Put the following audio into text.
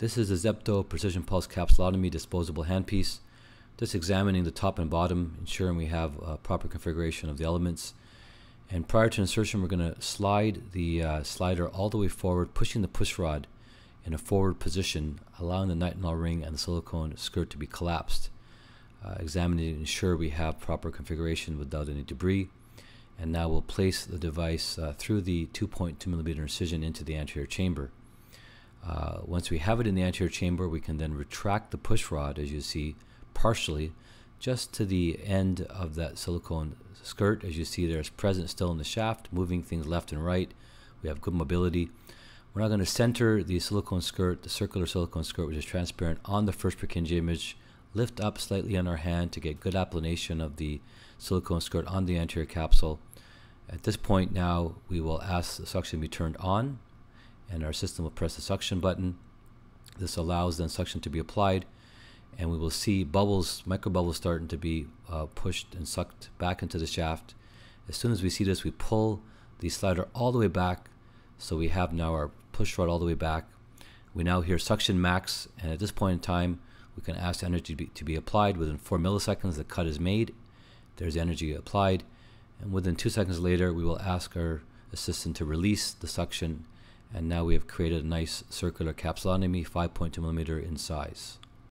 This is the Zepto Precision Pulse Capsulotomy disposable handpiece. Just examining the top and bottom, ensuring we have a proper configuration of the elements. And prior to insertion, we're going to slide the slider all the way forward, pushing the push rod in a forward position, allowing the nitinol ring and the silicone skirt to be collapsed. Examining to ensure we have proper configuration without any debris. And now we'll place the device through the 2.2 millimeter incision into the anterior chamber. Once we have it in the anterior chamber, we can then retract the push rod, as you see, partially, just to the end of that silicone skirt. As you see, there's present still in the shaft, moving things left and right. We have good mobility. We're now going to center the silicone skirt, the circular silicone skirt, which is transparent, on the first Purkinje image. Lift up slightly on our hand to get good applanation of the silicone skirt on the anterior capsule. At this point now, we will ask the suction to be turned on, and our system will press the suction button. This allows then suction to be applied, and we will see bubbles, micro bubbles, starting to be pushed and sucked back into the shaft. As soon as we see this, we pull the slider all the way back, so we have now our push rod all the way back. We now hear suction max, and at this point in time, we can ask energy to be applied. Within 4 milliseconds, the cut is made. There's energy applied, and within 2 seconds later, we will ask our assistant to release the suction, and now we have created a nice circular capsulotomy, 5.2 millimeter in size.